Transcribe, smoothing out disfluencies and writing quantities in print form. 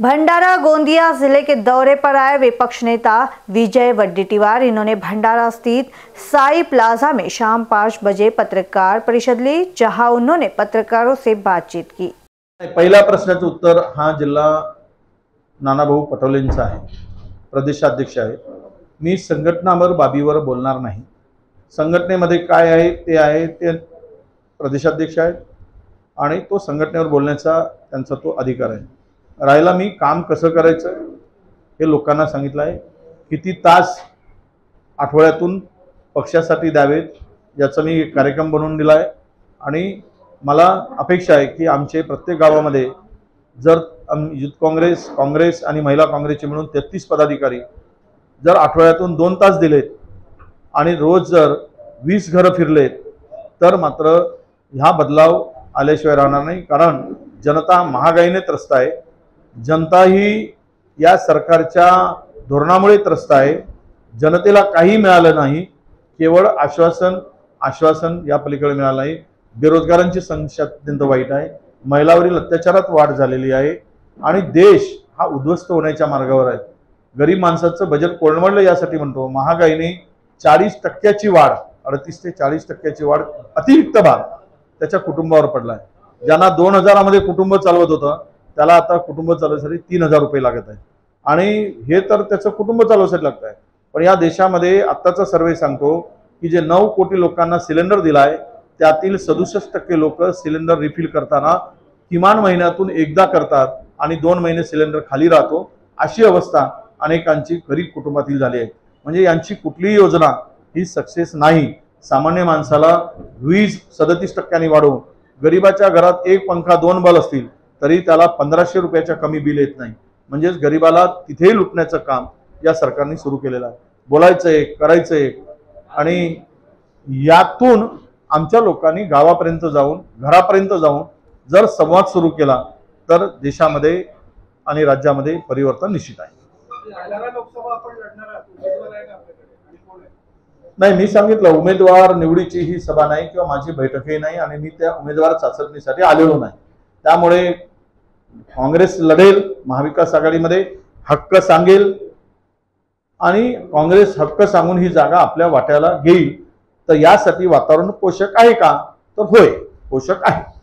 भंडारा गोंदिया जिले के दौरे पर आए विपक्ष नेता विजय वडेट्टीवार, इन्होंने भंडारा स्थित साई प्लाजा में शाम 5 बजे पत्रकार परिषद ली, जहां उन्होंने पत्रकारों से बातचीत की। पहिला प्रश्नाचं उत्तर हा जिल्हा नाना भाऊ पटोलेंचा आहे, प्रदेशाध्यक्ष आहेत। मी संघटनावर बाबीवर बोलणार नाही। संघटनेमध्ये काय आहे ते प्रदेशाध्यक्ष आहेत आणि तो संघटनेवर बोलण्याचा त्यांचा तो अधिकार आहे। रायला मी काम कसं करायचं हे लोकांना सांगितलं आहे। किती तास आठवड्यातून पक्षासाठी द्यावेत याचा मी कार्यक्रम बनवून दिला आहे आणि मला अपेक्षा आहे की आमचे प्रत्येक गावामध्ये जर यूथ कांग्रेस आणि महिला कांग्रेसचे मिळून 33 पदाधिकारी जर आठवड्यातून 2 तास दिलेत आणि रोज जर 20 घरं फिरलेत तर मात्र हा बदलाव आल्याशिवाय राहणार नाही। कारण जनता महागाईने त्रस्त आहे, जनता ही या सरकारच्या धोरणामुळे त्रस्त आहे। जनतेला काही मिळालं नाही, केवळ आश्वासन या पलीकडे मिळालं नाही। बेरोजगारांची संख्या अत्यंत वाईट आहे, महिलावरील अत्याचारात वाढ झालेली आहे आणि देश हा उद्ध्वस्त होण्याच्या मार्गावर आहे। गरीब माणसाचं बजेट कोलमडलं यासाठी म्हणतो। महागाईने 40% वाढ, 38 ते 40% वाढ, अतिरिक्त भार त्याच्या कुटुंबावर पडला आहे। ज्यांना 2000 मध्ये कुटुंब चालवत होतं त्याला आता कुटुंब चालवण्यासाठी 3000 रुपये लागत आहे आणि हे तर त्याचं कुटुंब चालवण्यासाठी लागत आहे। पण या देशामध्ये आत्ताचा सर्वे सांगतो की जे 9 कोटी लोकांना सिलेंडर दिलाय त्यातील 67% लोक सिलेंडर रिफिल करताना किमान महिन्यातून एकदा करतात आणि 2 महिने सिलेंडर खाली राहतो, अशी अवस्था अनेकांची गरीब कुटुंबातील झाली आहे। म्हणजे यांची कुठलीही योजना ही सक्सेस नाही। सामान्य माणसाला वीज 37% वाढवून गरीबाच्या घरात 1 पंखा 2 बल्ब असतील तरी त्याला 1500 रुपयाच्या कमी बिल येत नाही। म्हणजे गरीबाला तिथेही लुटण्याचं काम या सरकारने सुरू केलेलं आहे। बोलायचं एक, करायचं एक आणि यातून आमच्या लोकांनी गावापर्यंत जाऊन घरापर्यंत जाऊन जर संवाद सुरू केला तर देशामध्ये आणि राज्यामध्ये परिवर्तन निश्चित आहे। नाही, मी सांगितलं उमेदवार निवडीची ही सभा नाही किंवा माझी बैठकही नाही आणि मी त्या उमेदवार चाचपणीसाठी आलेलो नाही। त्यामुळे काँग्रेस लढेल, महाविकास आघाडीमध्ये हक्क सांगेल आणि काँग्रेस हक्क सांगून ही जागा आपल्या वाट्याला घेईल। तर यासाठी वातावरण पोषक आहे का? तर होय, पोषक आहे।